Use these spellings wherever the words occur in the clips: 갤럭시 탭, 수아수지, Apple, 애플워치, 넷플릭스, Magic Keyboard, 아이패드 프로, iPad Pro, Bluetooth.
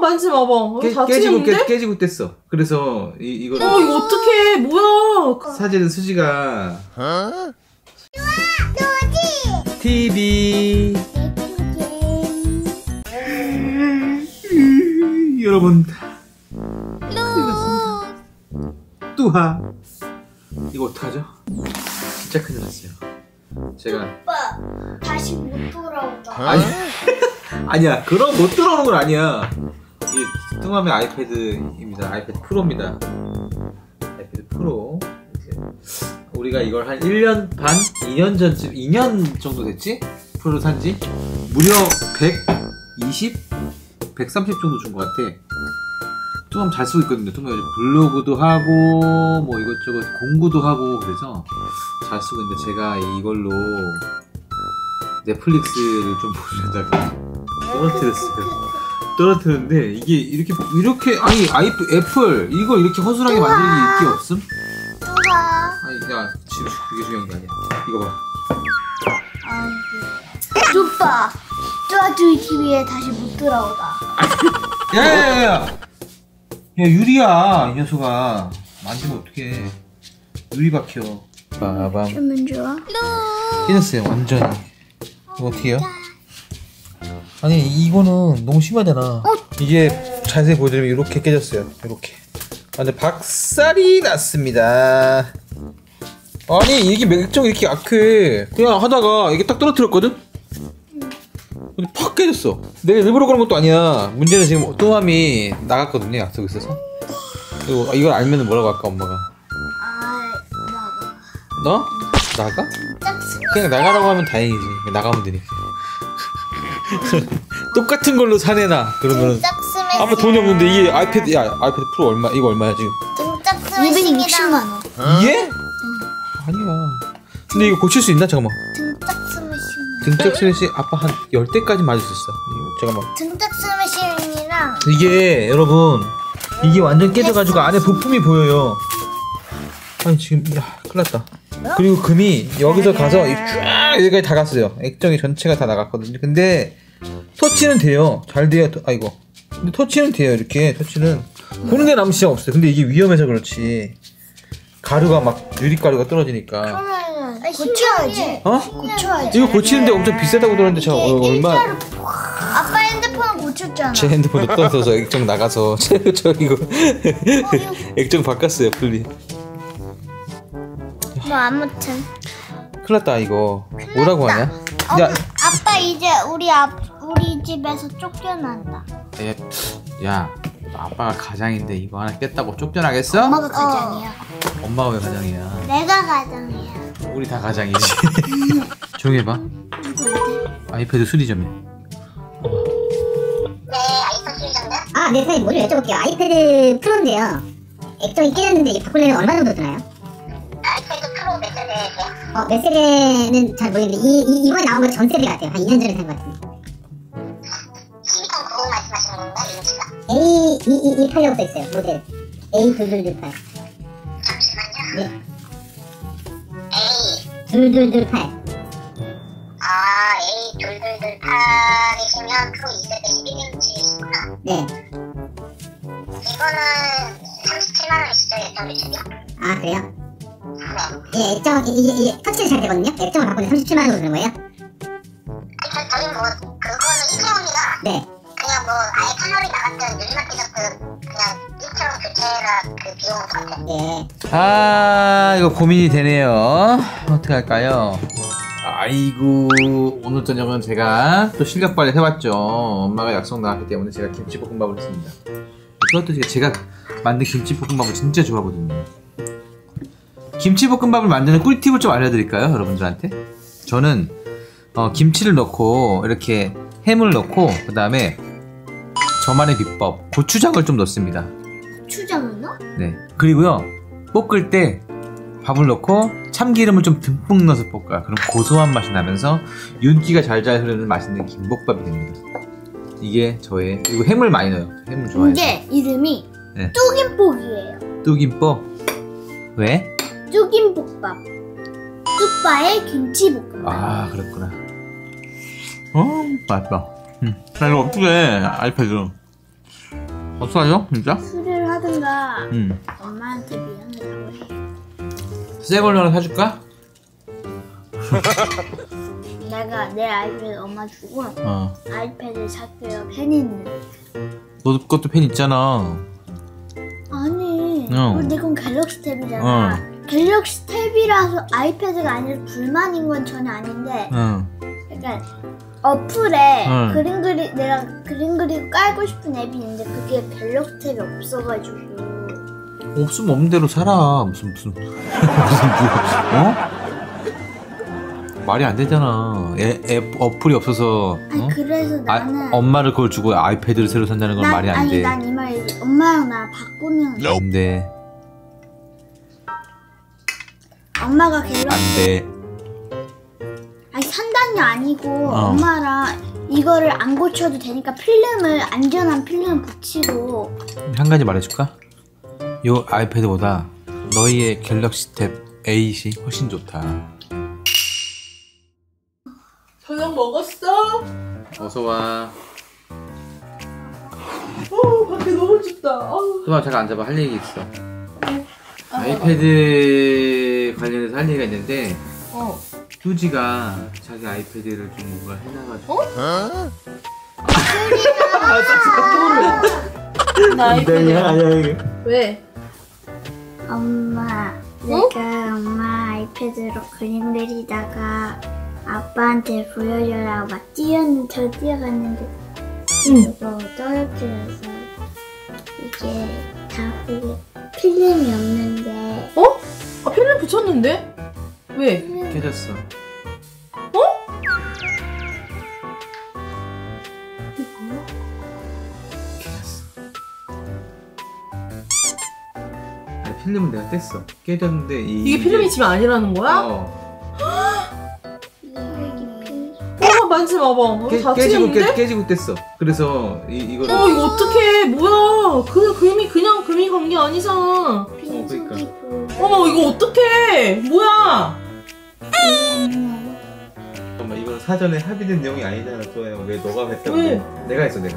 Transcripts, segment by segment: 만지 마봐. 깨지고 뗐어. 그래서 이거를. 이거 어떡해. 뭐야. 사진은 수지가. 어? 좋아, 수지! TV. 여러분. 뚜하. 이거 어떡하죠? 진짜 큰일 났어요. 제가. 오빠, 다시 못 돌아온다. 아니, 아니야. 그럼 못 돌아오는 건 아니야. 이 뚱함의 아이패드입니다. 아이패드 프로입니다. 아이패드 프로. 우리가 이걸 한 1년 반? 2년 전쯤? 2년 정도 됐지? 프로를 산지? 무려 120? 130 정도 준 것 같아. 뚱함 잘 쓰고 있거든요. 뚱함 요즘 블로그도 하고 뭐 이것저것 공부도 하고 그래서 잘 쓰고 있는데 제가 이걸로 넷플릭스를 좀 보려다가 떨어뜨렸어요. 떨어뜨렸는데 이게 이렇게 아니 애플 이걸 이렇게 허술하게 만들기 있게 없음? 아니 야 지금 그게 중요한 게 아니야. 이거 봐. 아이고. 오빠, 쪼아쪼이 TV에 다시 못 돌아오다. 야야야야. 야 유리야 이 녀석아. 만지면 어떡해. 유리 박혀. 빠밤. 그러면 좋아. 깨졌어요 완전히. 이거 어떻게 해요? 아니 이거는 너무 심하잖아. 이게 자세히 보여드리면 이렇게 깨졌어요. 이렇게 완전 박살이 났습니다. 아니 이게 맥정 이렇게 약해. 그냥 하다가 이게 딱 떨어뜨렸거든? 근데 팍 깨졌어. 내가 일부러 그런 것도 아니야. 문제는 지금 뚱함이 나갔거든요. 약속이 있어서. 그리고 이걸 알면 뭐라고 할까 엄마가? 나가. 너? 나가? 그냥 나가라고 하면 다행이지. 나가면 되니까. 똑같은 걸로 사내나 그러면 아무 돈이 없는데 이게 아이패드 야 아이패드 프로 얼마 이거 얼마야 지금? 260만 원. 이게? 아니야. 근데 이거 고칠 수 있나 잠깐만. 등짝 스매싱 아빠 한 10대까지 맞을 수 있어. 잠깐만. 등짝 스매싱이랑 이게 여러분 이게 완전 깨져가지고 안에 부품이 보여요. 아니 지금 야 큰일났다. 그리고 금이 여기서 가서 쫙 여기까지 다 갔어요. 액정이 전체가 다 나갔거든요. 근데 터치는 돼요. 잘 돼요. 아이고. 근데 터치는 돼요. 이렇게 터치는 보는 게 남지 없어요. 근데 이게 위험해서 그렇지. 가루가 막 유리가루가 떨어지니까. 고쳐야지. 어? 고쳐야지. 이거 고치는데 엄청 비싸다고 들었는데 저 얼마? 아빠 핸드폰 고쳤잖아. 제 핸드폰도 떨어져서 액정 나가서 저 이거 액정 바꿨어요. 분리. 뭐 아무튼 큰일났다 이거. 큰일 뭐라고 났다. 하냐? 야. 아빠 이제 우리 집에서 쫓겨난다. 야 아빠가 가장인데 이거 하나 깼다고 쫓겨나겠어? 엄마가 가장이야. 엄마가 왜 가장이야? 내가 가장이야. 우리 다 가장이지. 조용히 해봐. 아이패드 수리점이야. 네 아이패드 수리점이야? 아 네 선생님 먼저 여쭤볼게요. 아이패드 프로인데요 액정이 깨졌는데 이 바꾸려면 얼마 정도 드나요? 아이패드 프로 몇 세대세요? 몇 세대는 잘 모르겠는데 이번에 나온 건 전 세대 같아요. 한 2년 전에 산 것 같은데. 12.95 말씀하시는 건가? A2228이라고 써있어요. 모델 A2228. 잠시만요. 네. A2228. 아 A2228이시면 프로 2세대 11인치이시구나. 네. 이거는 37만 원에 시작이 예정되시죠? 아 그래요? 예, 액정, 이게 터치를 잘 되거든요? 액정을 바꾸는데 37만 원으로 주는 거예요? 저희 뭐, 그거는 1차원이라 네. 그냥 뭐, 아예 패널이 나갔든, 유리만 깨졌든, 그냥 1차원 교체라 그 비용은 똑같아요. 네. 아, 이거 고민이 되네요. 어떡할까요? 아이고, 오늘 저녁은 제가 또 실력발휘 해봤죠. 엄마가 약속 나왔기 때문에 제가 김치볶음밥을 했습니다. 그것도 제가 만든 김치볶음밥을 진짜 좋아하거든요. 김치볶음밥을 만드는 꿀팁을 좀 알려드릴까요? 여러분들한테? 저는 김치를 넣고 이렇게 햄을 넣고 그 다음에 저만의 비법 고추장을 좀 넣습니다. 고추장을 넣어? 네. 그리고요 볶을 때 밥을 넣고 참기름을 좀 듬뿍 넣어서 볶아요. 그럼 고소한 맛이 나면서 윤기가 잘잘 흐르는 맛있는 김볶밥이 됩니다. 이게 저의 그리고 햄을 많이 넣어요. 햄을 좋아해요. 이게 이름이 네. 뚜김볶이에요. 뚜김볶? 왜? 뚜김볶밥 쑥바의 김치볶음밥. 아, 그랬구나. 어, 맛있다. 나 이거 어떡해, 아이패드. 어떡하죠, 진짜? 수리를 하든가, 엄마한테 미안하다고 해. 새 걸로 하나 사줄까? 내가 내 아이패드 엄마 주고, 아이패드 살게요. 펜이 있는데. 너 것도 펜 있잖아. 아니, 내 건 갤럭시 탭이잖아. 갤럭시 탭이라서 아이패드가 아니라 불만인 건 전혀 아닌데, 그러니까 어플에 내가 그림 그리고 깔고 싶은 앱이 있는데 그게 갤럭시 탭이 없어가지고. 없으면 없는 대로 살아. 어? 말이 안 되잖아. 앱 어플이 없어서. 아니, 어? 그래서 나는 엄마를 그걸 주고 아이패드를 새로 산다는 건 말이 안 돼. 난 이 말이 엄마랑 나 바꾸면 안 돼. 엄마가 갤럭시 안 돼. 아니 산다는 게 아니고 엄마랑 이거를 안 고쳐도 되니까 필름을 안전한 필름 붙이고. 한 가지 말해줄까? 요 아이패드보다 너희의 갤럭시 탭 A8이 훨씬 좋다. 저녁 먹었어? 어서와. 어, 밖에 너무 춥다. 수아, 잠깐 앉아봐. 할 얘기 있어. 아이패드 관련해서 할 얘기가 있는데, 뚜지가 자기 아이패드를 좀 뭔가 해놔가지고. 어? 뚜지가! 나 아이패드. 왜? 엄마, 내가 엄마 아이패드로 그림 그리다가 아빠한테 보여줘라. 막 뛰어갔는데 이거 떨어뜨려서 이게 다 보게 필름이 없는데. 어? 아, 필름 붙였는데? 왜? 깨졌어. 어? 이거? 깨졌어. 아니, 필름은 내가 뗐어. 깨졌는데 이게 필름이 지금 아니라는 거야? 만지 마봐. 깨지고 뗐어. 그래서 이거를. 이거 어떡해. 뭐야. 그 금이 그냥 금이 간 게 아니잖아. 그러니까. 이거 어떡해. 뭐야. 잠깐만, 이건 사전에 합의된 내용이 아니잖아. 또야. 왜 너가 했다고. 왜? 내가 했어. 내가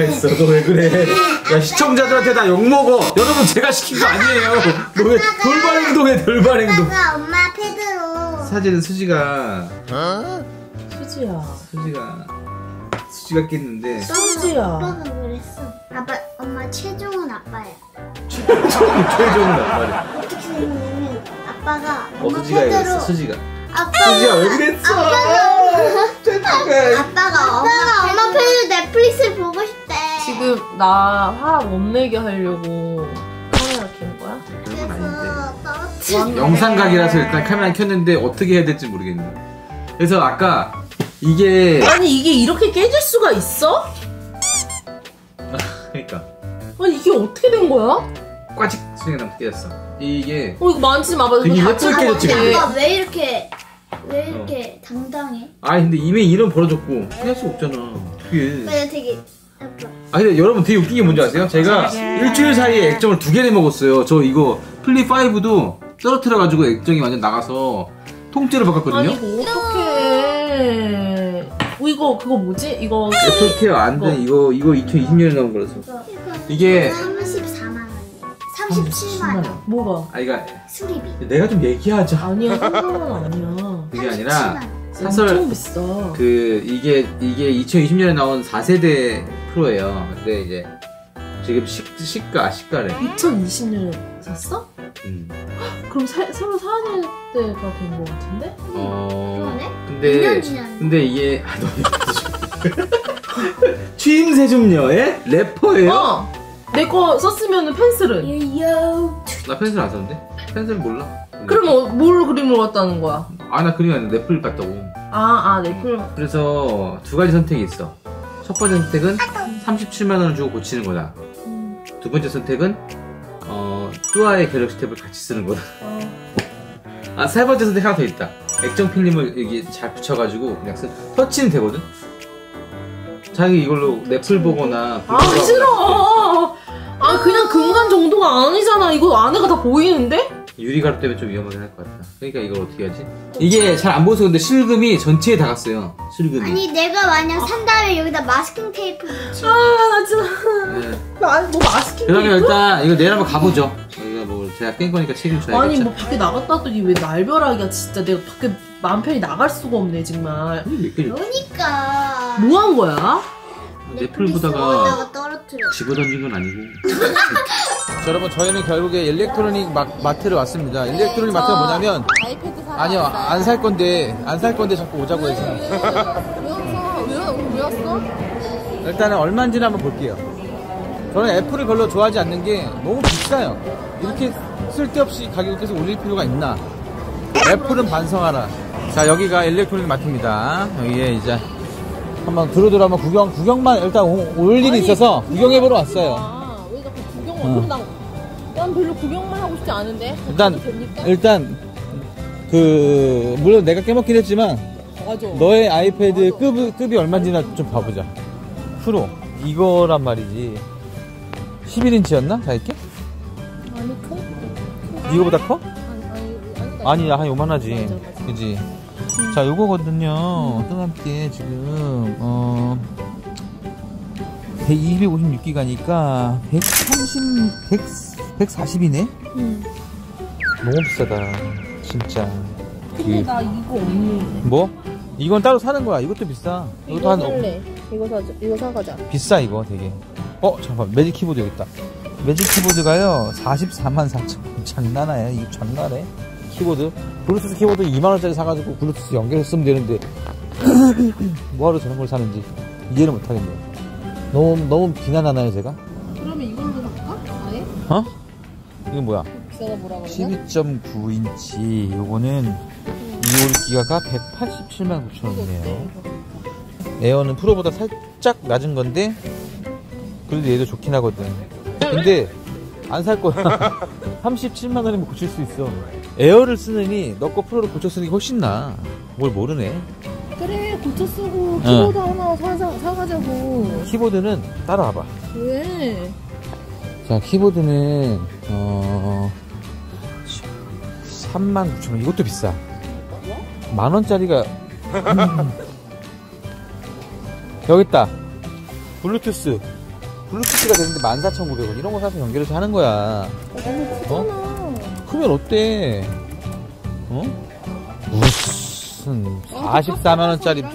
했어. 너 왜 그래. 야, 시청자들한테 다 욕먹어. 여러분, 제가 시킨 거 아니에요. 너 왜 돌발 행동해, 돌발 행동. 엄마 패드로. 사진은 수지가. 수지가 깼는데. 수지야. 아빠가 그랬어. 아빠, 엄마 최종은 아빠야. 최종은 아빠래. 어떻게 생겼냐면 아빠가 엄마 패드로. 수지가 왜 그랬어? 아빠가 엄마 패드 넷플릭스를 보고 싶대. 지금 나 화학 원내기 하려고 카메라 켠 거야? 그건 아닌데. 영상각이라서 일단 카메라 켰는데 어떻게 해야 될지 모르겠네. 그래서 아까 이게 이렇게 깨질 수가 있어? 그러니까 이게 어떻게 된 거야? 꽈직 수행하면 깨졌어. 이게 이거 만지지 마봐. 되게 예쁘게 깨졌지. 아빠 왜 이렇게 당당해? 아니, 근데 이미 이름 벌어졌고 할 수 없잖아. 그게 되게 아빠. 근데 여러분 되게 웃긴 게 뭔지 아세요? 제가 일주일 사이에 액정을 2개를 먹었어요. 저 이거 플립5도 떨어뜨려가지고 액정이 완전 나가서 통째로 바꿨거든요? 아니, 이거 어떡해. 이거 그거 뭐지? 이거 애플 케어 안 돼. 이거 2020년에 나온 거라서. 이게 34만원 37만원. 뭐가? 아, 이거 수리비. 내가 좀 얘기하자. 아니야, 3만원 아니야. 그게 아니라 사설 엄청 비싸. 이게 2020년에 나온 4세대 프로예요. 근데 이제 지금 시가래. 2020년에 샀어? 그럼 새로 사야 될 때가 된 거 같은데? 그러네? 근데 이게 취임새 좀요. 예? 래퍼예요? 내 거 썼으면은 펜슬은? 나 펜슬 안 썼는데? 펜슬 몰라. 그럼 뭘 그림으로 갔다는 거야? 아, 나 그림이 아니라 래플 갔다고. 래플. 그래서 두 가지 선택이 있어. 첫 번째 선택은 37만원을 주고 고치는 거다. 두 번째 선택은 뚜아의 갤럭시 탭을 같이 쓰는 거다. 세 번째 선택 하나 더 있다. 액정 필름을 여기 잘 붙여가지고 그냥 터치는 되거든? 자기 이걸로 넷플 보거나. 싫어! 그냥 금간 정도가 아니잖아. 이거 안에가 다 보이는데? 유리가루 때문에 좀 위험하긴 할 것 같다. 그러니까 이걸 어떻게 하지? 이게 잘 안 보여서 근데 실금이 전체에 다 갔어요. 실금이. 아니 내가 만약 산 다음에 여기다 마스킹 테이프 붙여. 아 나 진짜. 네. 뭐 마스킹 테이프? 그러면 일단 이거 내일 한번 가보죠. 여기가 뭐 제가 깬 거니까 책임져야겠죠. 아니 뭐 밖에 나갔다 왔더니 왜 날벼락이야 진짜. 내가 밖에 마음 편히 나갈 수가 없네 정말. 그러니까. 뭐 한 거야? 넷플 보다가 집어 던진 건 아니고. 자, 여러분 저희는 결국에 일렉트로닉 마트를 왔습니다. 일렉트로닉 마트가 뭐냐면 아이패드 사러 아니요 안 살 건데 자꾸 오자고 해서. 왜 왔어? 일단은 얼마인지는 한번 볼게요. 저는 애플을 별로 좋아하지 않는 게 너무 비싸요. 이렇게 쓸데없이 가격을 계속 올릴 필요가 있나? 애플은 반성하라. 자 여기가 일렉트로닉 마트입니다. 여기에 이제 한번 두루두루 한번 구경만 일단 올 일이 있어서 구경해보러 왔어요. 왜 자꾸 구경을? 난 별로 구경만 하고 싶지 않은데. 일단 그 물론 내가 깨먹긴 했지만 맞아. 너의 아이패드 급이 얼마인지나 좀 봐보자. 프로 이거란 말이지. 11인치였나? 자기께? 아니 커? 이거보다 커? 아니 한 요만하지. 그지? 자, 요거거든요. 또함께 지금 256기가니까 140이네? 너무 비싸다 진짜. 근데 나 이거 없는데. 뭐? 이건 따로 사는 거야. 이것도 비싸. 이것도 한 이거 사가자. 비싸 이거 되게. 잠깐만 매직 키보드 여기 있다. 매직 키보드가요 44만 4천 원. 장난아야 이거 장난해? 키보드? 블루투스 키보드 2만원짜리 사가지고 블루투스 연결해서 쓰면 되는데 뭐하러 저런 걸 사는지 이해를 못하겠네요. 너무 비난하나요 제가? 그러면 이걸로 살까? 아예? 어? 이게 뭐야? 비싸다 뭐라고 그러냐? 12.9인치 요거는 256기가가 187만 9천 원이네요 에어는 프로보다 살짝 낮은 건데 그래도 얘도 좋긴 하거든. 근데 안 살 거야. 37만 원이면 고칠 수 있어. 에어를 쓰느니 너 거 프로를 고쳐 쓰는 게 훨씬 나아. 뭘 모르네. 그래 고쳐 쓰고 키보드 하나 사가자고. 키보드는 따라와봐. 왜? 자 키보드는 39,000원. 이것도 비싸. 뭐? 만원짜리가 여기 있다. 블루투스가 되는데 14,900원. 이런 거 사서 연결해서 하는 거야. 어? 크면 어때? 어? 무슨 44만원짜리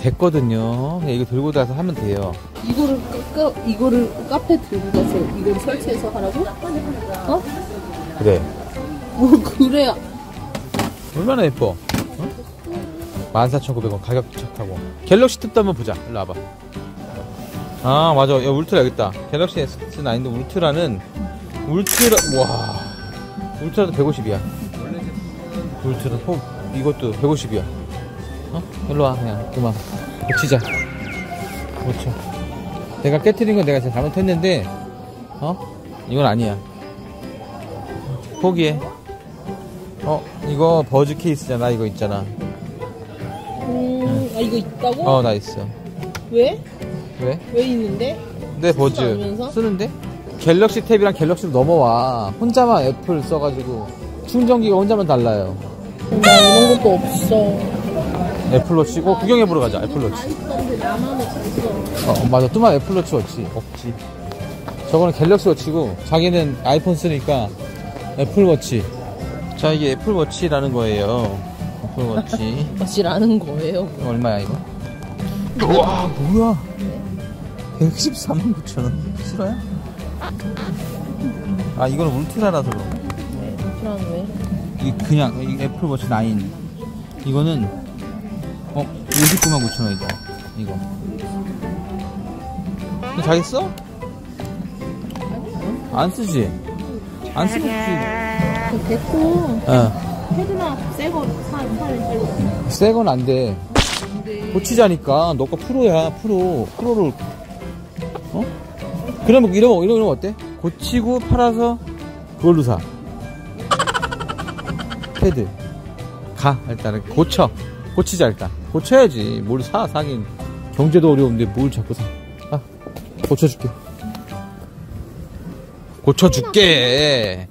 됐거든요. 그냥 이거 들고 가서 하면 돼요. 이거를 카페 들고 가서 이걸 설치해서 하라고? 어? 그래. 뭐 그래야. 얼마나 예뻐? 어? 14,900원 가격 착하고. 갤럭시 탭도 한번 보자. 일로 와봐. 아 맞아. 야 울트라 여기 있다. 갤럭시 S9인데 울트라 와 울트라도 150이야. 울트라 이것도 150이야. 어? 일로와 그냥 그만 고치자. 고쳐. 내가 깨트린 건 내가 진짜 잘못했는데 이건 아니야. 포기해. 이거 버즈 케이스잖아. 이거 있잖아. 아 이거 있다고? 나 있어. 왜? 왜 있는데? 내 버즈 쓰는데? 갤럭시 탭이랑 갤럭시로 넘어와. 혼자만 애플 써가지고 충전기가 혼자만 달라요. 이런 것도 없어. 애플워치고 구경해보러 가자. 애플워치. 맞아. 또만 애플워치 워치 없지. 저거는 갤럭시 워치고 자기는 아이폰 쓰니까 애플워치. 자 이게 애플워치라는 거예요. 애플워치. 워치라는 거예요. 얼마야 이거? 와 뭐야? 114만 9천 원. 싫어요? 아 이건 울트라라서 그런가? 네, 울트라는 왜? 이 그냥 이 애플워치 9 이거는 59만 9천 원이다 이거. 이거 자기 써? 안 쓰지? 안 쓰고 쓰지. 됐고. 헤드나 새거 사면 새건 안 돼. 고치자니까. 너꺼 프로야. 프로를 그러면 이러면 어때? 고치고 팔아서 그걸로 사. 패드 가. 일단은 고치자. 일단 고쳐야지. 뭘 사긴 경제도 어려운데 뭘 자꾸 사. 고쳐줄게.